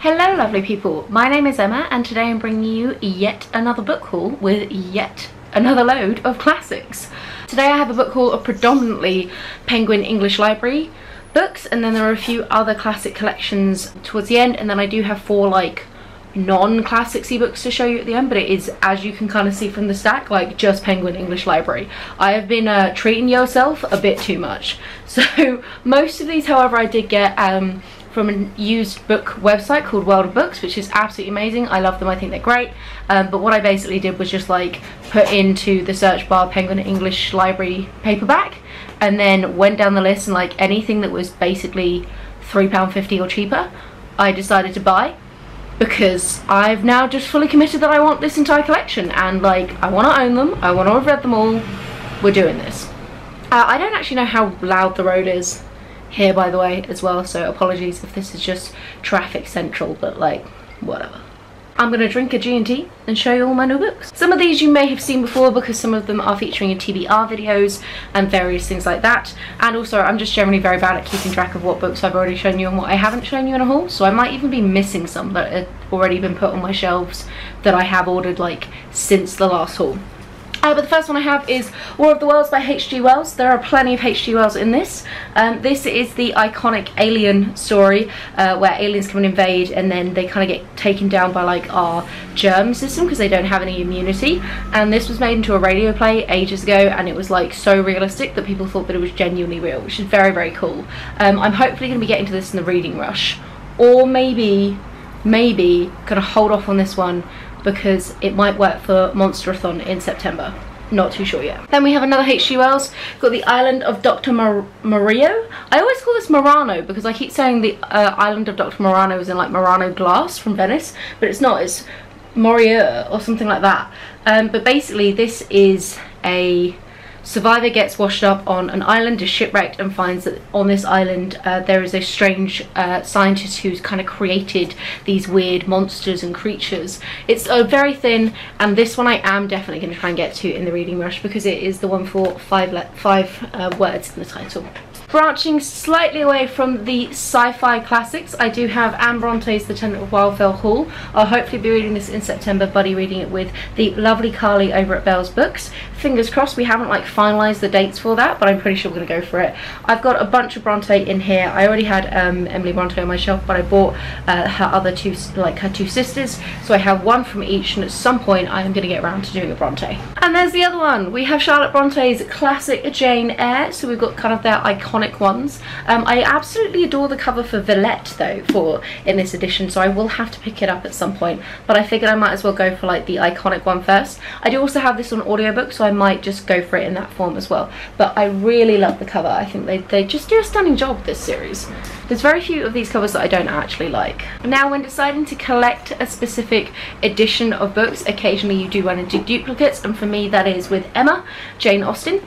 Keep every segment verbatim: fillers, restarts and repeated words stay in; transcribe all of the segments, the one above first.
Hello lovely people, my name is Emma and today I'm bringing you yet another book haul with yet another load of classics. Today I have a book haul of predominantly Penguin English Library books, and then there are a few other classic collections towards the end, and then I do have four like non-classicsy books to show you at the end, but it is, as you can kind of see from the stack, like just Penguin English Library. I have been uh, treating yourself a bit too much. So most of these however I did get um, from a used book website called World of Books, which is absolutely amazing. I love them, I think they're great. Um, but what I basically did was just like put into the search bar Penguin English Library paperback, and then went down the list, and like anything that was basically three pounds fifty or cheaper, I decided to buy, because I've now just fully committed that I want this entire collection, and like I want to own them, I want to have read them all, we're doing this. Uh, I don't actually know how loud the road is here by the way as well, so apologies if this is just traffic central, but like whatever. I'm gonna drink a G and T and show you all my new books. Some of these you may have seen before because some of them are featuring in T B R videos and various things like that, and also I'm just generally very bad at keeping track of what books I've already shown you and what I haven't shown you in a haul, so I might even be missing some that have already been put on my shelves that I have ordered like since the last haul. Uh, but the first one I have is War of the Worlds by H G Wells. There are plenty of H G Wells in this. Um, this is the iconic alien story uh, where aliens come and invade, and then they kind of get taken down by like our germ system because they don't have any immunity. And this was made into a radio play ages ago, and it was like so realistic that people thought that it was genuinely real, which is very, very cool. Um, I'm hopefully going to be getting to this in the reading rush, or maybe, maybe gonna hold off on this one, because it might work for Monsterathon in September. Not too sure yet. Then we have another H G Wells, got The Island of Doctor Moreau. I always call this Murano because I keep saying the uh, Island of Doctor Murano is in like Murano glass from Venice, but it's not, it's Moreau or something like that. Um, but basically this is a survivor gets washed up on an island, is shipwrecked, and finds that on this island uh, there is a strange uh, scientist who's kind of created these weird monsters and creatures. It's uh, very thin, and this one I am definitely going to try and get to in the reading rush because it is the one for five, le five uh, words in the title. Branching slightly away from the sci-fi classics, I do have Anne Bronte's The Tenant of Wildfell Hall. I'll hopefully be reading this in September, buddy reading it with the lovely Carly over at Bell's Books. Fingers crossed, we haven't like finalised the dates for that, but I'm pretty sure we're going to go for it. I've got a bunch of Bronte in here. I already had um, Emily Bronte on my shelf, but I bought uh, her other two, like her two sisters, so I have one from each, and at some point I am going to get around to doing a Bronte. And there's the other one. We have Charlotte Bronte's classic Jane Eyre, so we've got kind of their iconic ones. Um, I absolutely adore the cover for Villette though for in this edition, so I will have to pick it up at some point, but I figured I might as well go for like the iconic one first. I do also have this on audiobook, so I might just go for it in that form as well, but I really love the cover. I think they, they just do a stunning job with this series. There's very few of these covers that I don't actually like. Now when deciding to collect a specific edition of books, occasionally you do run into duplicates, and for me that is with Emma, Jane Austen.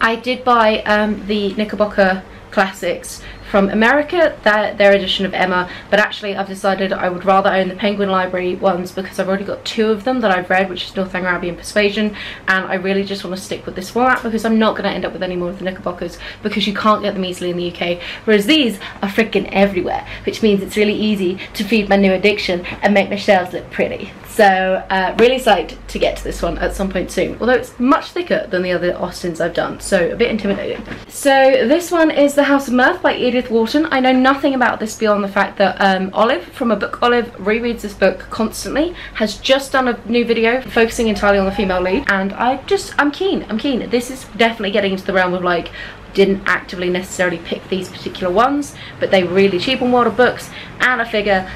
I did buy um, the Knickerbocker Classics from America, their, their edition of Emma, but actually I've decided I would rather own the Penguin Library ones because I've already got two of them that I've read, which is Northanger Abbey and Persuasion, and I really just want to stick with this format because I'm not going to end up with any more of the Knickerbockers because you can't get them easily in the U K, whereas these are freaking everywhere, which means it's really easy to feed my new addiction and make my shelves look pretty. So uh, really psyched to get to this one at some point soon, although it's much thicker than the other Austens I've done, so a bit intimidating. So this one is The House of Mirth by Edith Edith Wharton. I know nothing about this beyond the fact that um, Olive from A Book Olive rereads this book constantly, has just done a new video focusing entirely on the female lead, and I just, I'm keen, I'm keen. This is definitely getting into the realm of like, didn't actively necessarily pick these particular ones, but they were really cheap on World of Books, and I figure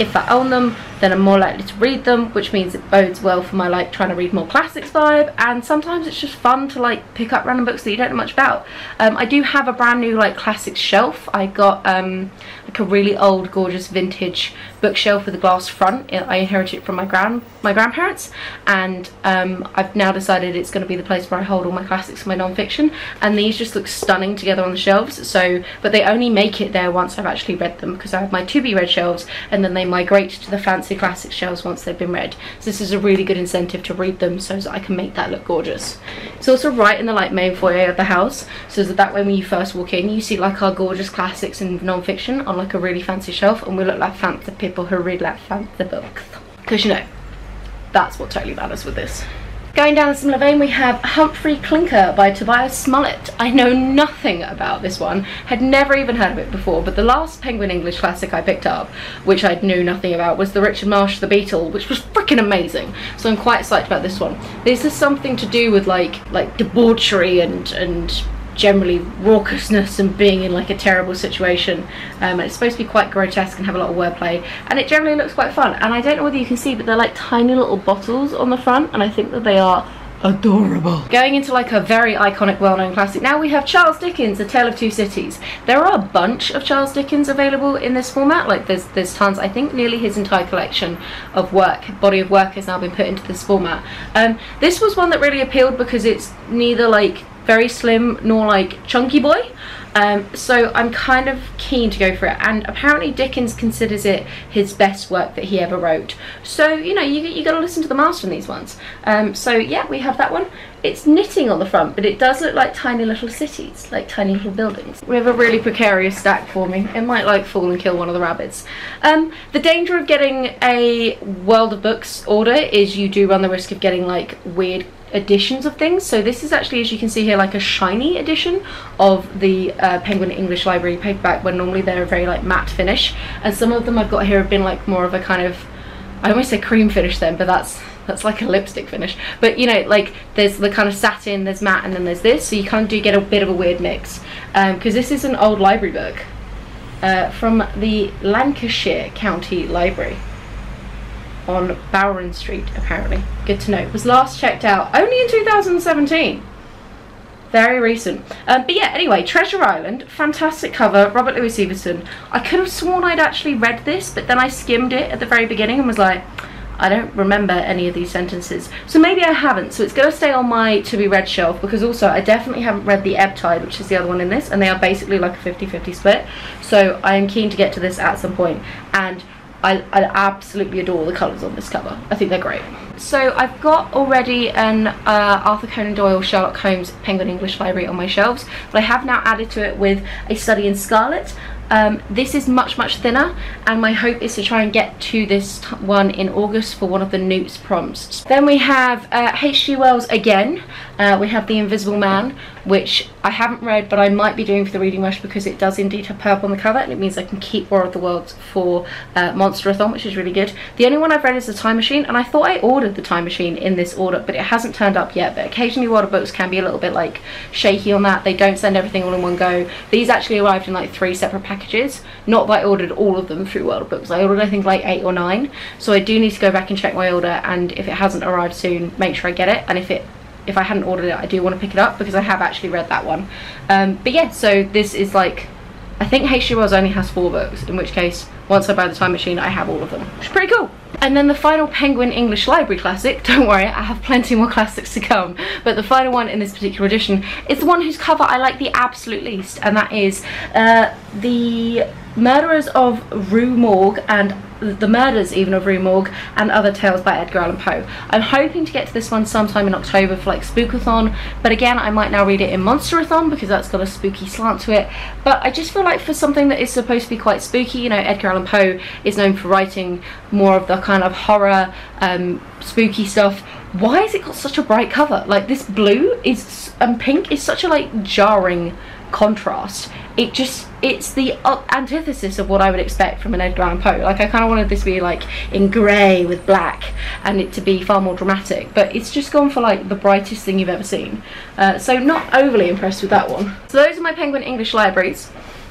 if I own them then I'm more likely to read them, which means it bodes well for my like trying to read more classics vibe, and sometimes it's just fun to like pick up random books that you don't know much about. Um, I do have a brand new like classics shelf. I got um, like a really old gorgeous vintage bookshelf with a glass front. I inherited it from my grand my grandparents, and um, I've now decided it's going to be the place where I hold all my classics and my non-fiction, and these just look stunning together on the shelves, so but they only make it there once I've actually read them because I have my to be read shelves, and then they migrate to the fancy classic shelves once they've been read. So this is a really good incentive to read them so that I can make that look gorgeous. It's also right in the like main foyer of the house, so that, that way when you first walk in you see like our gorgeous classics and non-fiction on like a really fancy shelf, and we look like fancy people who read like fancy books, because you know that's what totally matters with this. Going down a similar vein, we have Humphrey Clinker by Tobias Smollett. I know nothing about this one, had never even heard of it before, but the last Penguin English classic I picked up, which I knew nothing about, was the Richard Marsh, The Beetle, which was freaking amazing. So I'm quite psyched about this one. This is something to do with like like debauchery and, and generally raucousness and being in like a terrible situation, um, and it's supposed to be quite grotesque and have a lot of wordplay, and it generally looks quite fun. And I don't know whether you can see, but they're like tiny little bottles on the front, and I think that they are adorable. Going into like a very iconic, well-known classic now, we have Charles Dickens, The Tale of Two Cities. There are a bunch of Charles Dickens available in this format, like there's there's tons. I think nearly his entire collection of work, body of work, has now been put into this format. Um, this was one that really appealed because it's neither like very slim nor like chunky boy, um, so I'm kind of keen to go for it. And apparently Dickens considers it his best work that he ever wrote, so you know you, you gotta listen to the master in these ones. Um, so yeah, we have that one. It's knitting on the front, but it does look like tiny little cities, like tiny little buildings. We have a really precarious stack forming. It might like fall and kill one of the rabbits. Um, the danger of getting a World of Books order is you do run the risk of getting like weird editions of things. So this is actually, as you can see here, like a shiny edition of the uh, Penguin English Library paperback, when normally they're a very like matte finish, and some of them I've got here have been like more of a kind of, I almost say cream finish then, but that's that's like a lipstick finish. But you know, like there's the kind of satin, there's matte, and then there's this, so you kind of do get a bit of a weird mix, because um, this is an old library book uh, from the Lancashire County Library on Bowron Street, apparently. Good to know. It was last checked out only in two thousand seventeen. Very recent. Um, but yeah, anyway, Treasure Island, fantastic cover, Robert Louis Stevenson. I could have sworn I'd actually read this, but then I skimmed it at the very beginning and was like, I don't remember any of these sentences. So maybe I haven't, so it's going to stay on my to be read shelf, because also I definitely haven't read The Ebb Tide, which is the other one in this, and they are basically like a fifty fifty split. So I am keen to get to this at some point. And I, I absolutely adore the colours on this cover. I think they're great. So I've got already an uh, Arthur Conan Doyle, Sherlock Holmes, Penguin English Library on my shelves, but I have now added to it with A Study in Scarlet. Um, this is much, much thinner, and my hope is to try and get to this one in August for one of the Newts prompts. Then we have uh, H G Wells again. Uh, we have The Invisible Man, which I haven't read, but I might be doing for the Reading Rush, because it does indeed have purple on the cover, and it means I can keep War of the Worlds for uh, Monsterathon, which is really good. The only one I've read is The Time Machine, and I thought I ordered The Time Machine in this order, but it hasn't turned up yet. But occasionally World of Books can be a little bit like shaky on that. They don't send everything all in one go. These actually arrived in like three separate packages. Packages. Not that I ordered all of them through World of Books. I ordered I think like eight or nine, so I do need to go back and check my order, and if it hasn't arrived soon, make sure I get it. And if it if I hadn't ordered it, I do want to pick it up, because I have actually read that one. Um, but yeah, so this is like, I think H G Wells only has four books, in which case once I buy The Time Machine I have all of them, which is pretty cool. And then the final Penguin English Library classic, don't worry, I have plenty more classics to come, but the final one in this particular edition is the one whose cover I like the absolute least, and that is uh, the Murders of Rue Morgue and The Murders even of Rue Morgue and Other Tales by Edgar Allan Poe. I'm hoping to get to this one sometime in October for like Spookathon, but again I might now read it in Monsterathon because that's got a spooky slant to it. But I just feel like for something that is supposed to be quite spooky, you know, Edgar Allan Poe is known for writing more of the kind of horror, um, spooky stuff. Why has it got such a bright cover? Like this blue is and pink is such a like jarring contrast. It just, it's the antithesis of what I would expect from an Edgar Allan Poe. Like I kind of wanted this to be like in grey with black and it to be far more dramatic, but it's just gone for like the brightest thing you've ever seen. Uh, so not overly impressed with that one. So those are my Penguin English Libraries.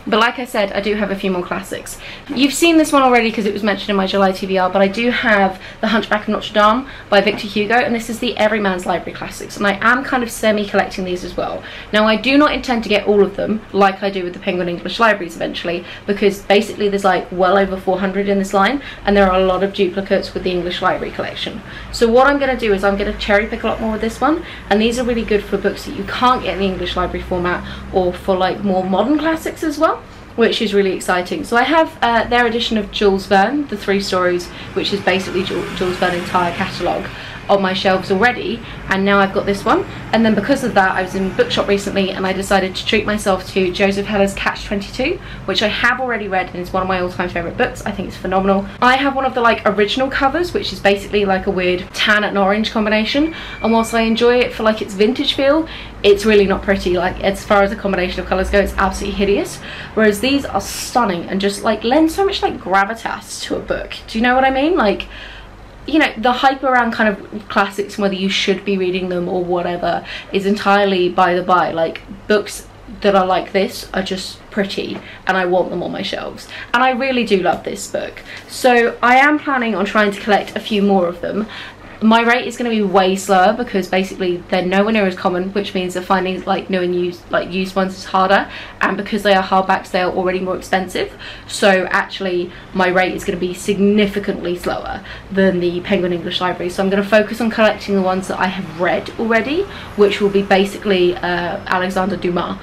But like I said, I do have a few more classics. You've seen this one already because it was mentioned in my July T B R, but I do have The Hunchback of Notre Dame by Victor Hugo, and this is the Everyman's Library Classics, and I am kind of semi-collecting these as well. Now I do not intend to get all of them, like I do with the Penguin English Libraries eventually, because basically there's like well over four hundred in this line, and there are a lot of duplicates with the English Library collection. So what I'm going to do is I'm going to cherry pick a lot more with this one, and these are really good for books that you can't get in the English Library format, or for like more modern classics as well, which is really exciting. So I have uh, their edition of Jules Verne, the three stories, which is basically Jules Verne's entire catalogue. on my shelves already, and now I've got this one. And then because of that, I was in bookshop recently and I decided to treat myself to Joseph Heller's Catch twenty-two, which I have already read and is one of my all-time favourite books. I think it's phenomenal. I have one of the like original covers, which is basically like a weird tan and orange combination, and whilst I enjoy it for like its vintage feel, it's really not pretty. Like as far as the combination of colours go, it's absolutely hideous, whereas these are stunning and just like lend so much like gravitas to a book. Do you know what I mean? Like, you know, the hype around kind of classics and whether you should be reading them or whatever is entirely by the by. Like, books that are like this are just pretty and I want them on my shelves, and I really do love this book. So I am planning on trying to collect a few more of them. My rate is going to be way slower because basically they're nowhere near as common, which means that finding like new and used like used ones is harder, and because they are hardbacks they are already more expensive. So actually my rate is going to be significantly slower than the Penguin English Library. So I'm going to focus on collecting the ones that I have read already, which will be basically uh, Alexander Dumas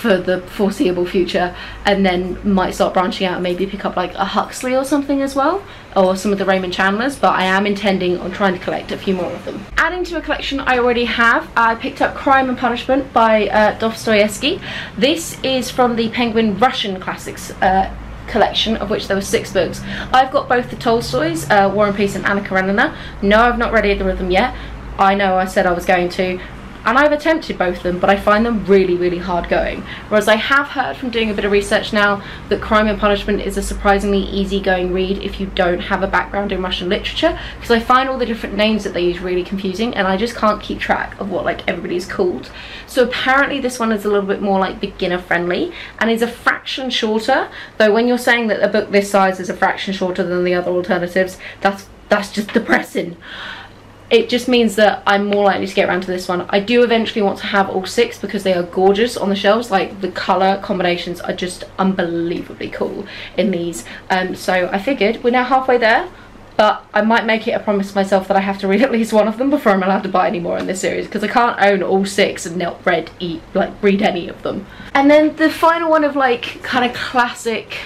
for the foreseeable future, and then might start branching out and maybe pick up like a Huxley or something as well, or some of the Raymond Chandlers, but I am intending on trying to collect a few more of them. Adding to a collection I already have, I picked up Crime and Punishment by uh, Dostoevsky. This is from the Penguin Russian Classics uh, collection, of which there were six books. I've got both the Tolstoys, uh, War and Peace and Anna Karenina. No, I've not read either of them yet. I know I said I was going to, and I've attempted both of them, but I find them really, really hard going. Whereas I have heard from doing a bit of research now that Crime and Punishment is a surprisingly easygoing read if you don't have a background in Russian literature, because I find all the different names that they use really confusing and I just can't keep track of what like everybody's called. So apparently this one is a little bit more like beginner friendly and is a fraction shorter, though when you're saying that a book this size is a fraction shorter than the other alternatives, that's that's just depressing. It just means that I'm more likely to get around to this one. I do eventually want to have all six because they are gorgeous on the shelves. Like, the colour combinations are just unbelievably cool in these. Um, so I figured we're now halfway there, but I might make it a promise to myself that I have to read at least one of them before I'm allowed to buy any more in this series, because I can't own all six and not read, eat, like, read any of them. And then the final one of, like, kind of classic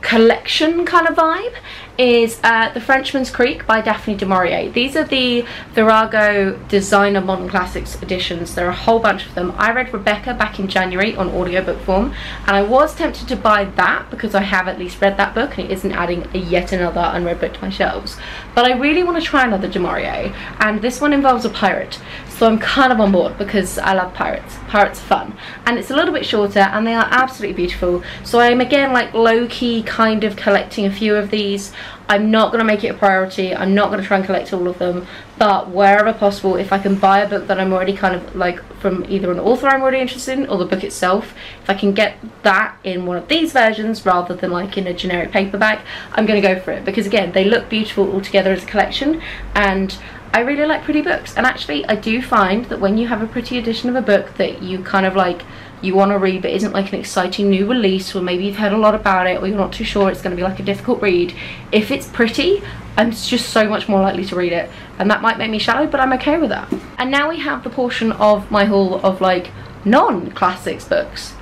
collection kind of vibe is uh, The Frenchman's Creek by Daphne du Maurier. These are the Virago Designer Modern Classics editions. There are a whole bunch of them. I read Rebecca back in January on audiobook form, and I was tempted to buy that because I have at least read that book and it isn't adding a yet another unread book to my shelves. But I really want to try another du Maurier, and this one involves a pirate. So I'm kind of on board because I love pirates. Pirates are fun. And it's a little bit shorter and they are absolutely beautiful. So I'm again like low-key kind of collecting a few of these. I'm not going to make it a priority, I'm not going to try and collect all of them, but wherever possible, if I can buy a book that I'm already kind of like from either an author I'm already interested in or the book itself, if I can get that in one of these versions rather than like in a generic paperback, I'm going to go for it, because again, they look beautiful all together as a collection and I really like pretty books. And actually I do find that when you have a pretty edition of a book that you kind of like you want to read but isn't like an exciting new release, or maybe you've heard a lot about it or you're not too sure it's going to be like a difficult read, if it's pretty I'm just so much more likely to read it, and that might make me shallow, but I'm okay with that. And now we have the portion of my haul of like non-classics books,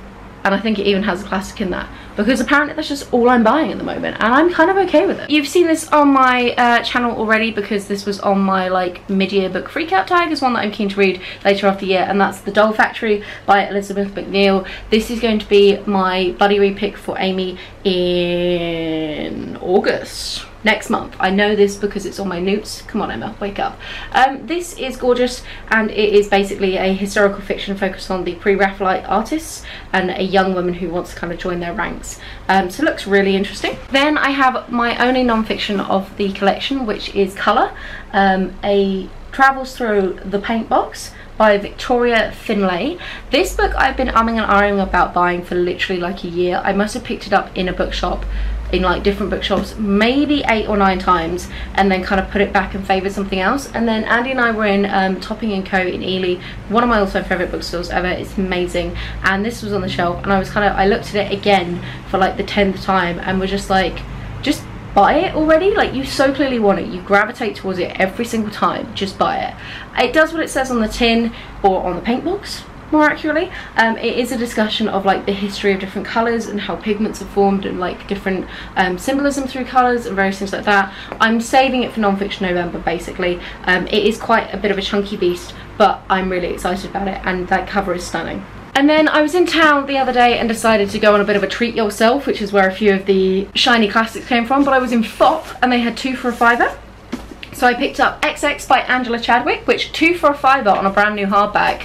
and I think it even has a classic in that, because apparently that's just all I'm buying at the moment and I'm kind of okay with it. You've seen this on my uh, channel already because this was on my like mid-year book freakout tag as one that I'm keen to read later after the year, and that's The Doll Factory by Elizabeth McNeil. This is going to be my buddy read pick for Amy in August. Next month. I know this because it's on my notes. Come on Emma, wake up. Um, this is gorgeous and it is basically a historical fiction focused on the pre-Raphaelite artists and a young woman who wants to kind of join their ranks. Um, so it looks really interesting. Then I have my only non-fiction of the collection, which is Colour, um, a Travels Through the Paint Box by Victoria Finlay. This book I've been umming and ahhing about buying for literally like a year. I must have picked it up in a bookshop, in like different bookshops, maybe eight or nine times, and then kind of put it back and favoured something else. And then Andy and I were in um, Topping and Co in Ely, one of my also favourite bookstores ever. It's amazing, and this was on the shelf and I was kind of, I looked at it again for like the tenth time and was just like, just buy it already, like you so clearly want it, you gravitate towards it every single time, just buy it. It does what it says on the tin or on the paint box, more accurately. Um, it is a discussion of like the history of different colours and how pigments are formed and like different um, symbolism through colours and various things like that. I'm saving it for non-fiction November basically. Um, it is quite a bit of a chunky beast, but I'm really excited about it and that cover is stunning. And then I was in town the other day and decided to go on a bit of a treat yourself, which is where a few of the shiny classics came from, but I was in Fop and they had two for a fiver. So I picked up X X by Angela Chadwick, which two for a fiver on a brand new hardback.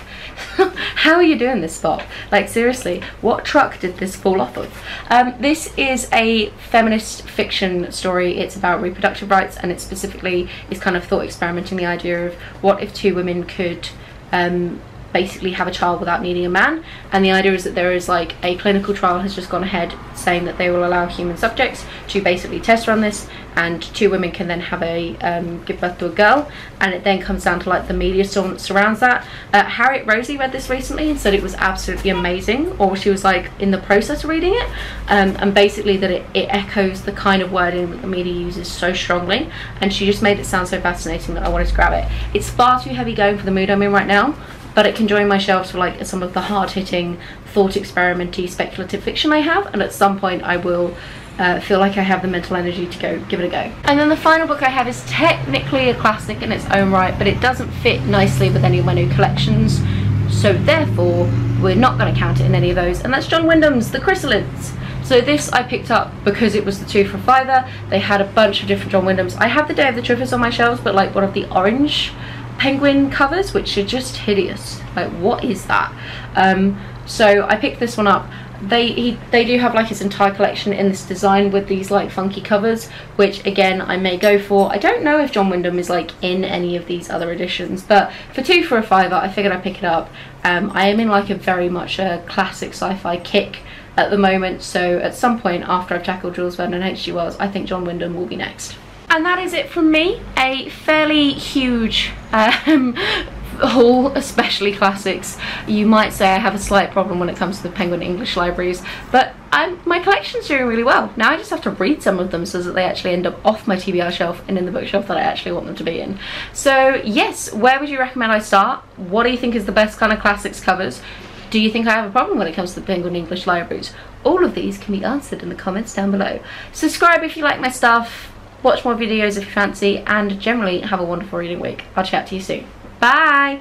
How are you doing this, Fop? Like seriously, what truck did this fall off of? Um, this is a feminist fiction story. It's about reproductive rights and it specifically is kind of thought experimenting the idea of what if two women could um, basically have a child without needing a man, and the idea is that there is like a clinical trial has just gone ahead saying that they will allow human subjects to basically test around this, and two women can then have a um, give birth to a girl, and it then comes down to like the media storm that surrounds that. Uh, Harriet Rosie read this recently and said it was absolutely amazing, or she was like in the process of reading it, um, and basically that it, it echoes the kind of wording that the media uses so strongly, and she just made it sound so fascinating that I wanted to grab it. It's far too heavy going for the mood I'm in right now, but it can join my shelves for like some of the hard-hitting, thought-experimenty, speculative fiction I have, and at some point I will uh, feel like I have the mental energy to go give it a go. And then the final book I have is technically a classic in its own right, but it doesn't fit nicely with any of my new collections, so therefore we're not going to count it in any of those, and that's John Wyndham's The Chrysalids. So this I picked up because it was the two for fiver. They had a bunch of different John Wyndhams. I have the Day of the Triffids on my shelves, but like one of the orange Penguin covers, which are just hideous. Like, what is that? Um, so I picked this one up. They he, they do have like his entire collection in this design with these like funky covers, which again I may go for. I don't know if John Wyndham is like in any of these other editions, but for two for a fiver, I figured I'd pick it up. Um, I am in like a very much a classic sci-fi kick at the moment, so at some point after I've tackled Jules Verne and H G Wells, I think John Wyndham will be next. And that is it from me. A fairly huge um, haul, especially classics. You might say I have a slight problem when it comes to the Penguin English Libraries, but I'm, my collection's doing really well. Now I just have to read some of them so that they actually end up off my T B R shelf and in the bookshelf that I actually want them to be in. So yes, where would you recommend I start? What do you think is the best kind of classics covers? Do you think I have a problem when it comes to the Penguin English Libraries? All of these can be answered in the comments down below. Subscribe if you like my stuff. Watch more videos if you fancy, and generally have a wonderful reading week. I'll chat to you soon. Bye!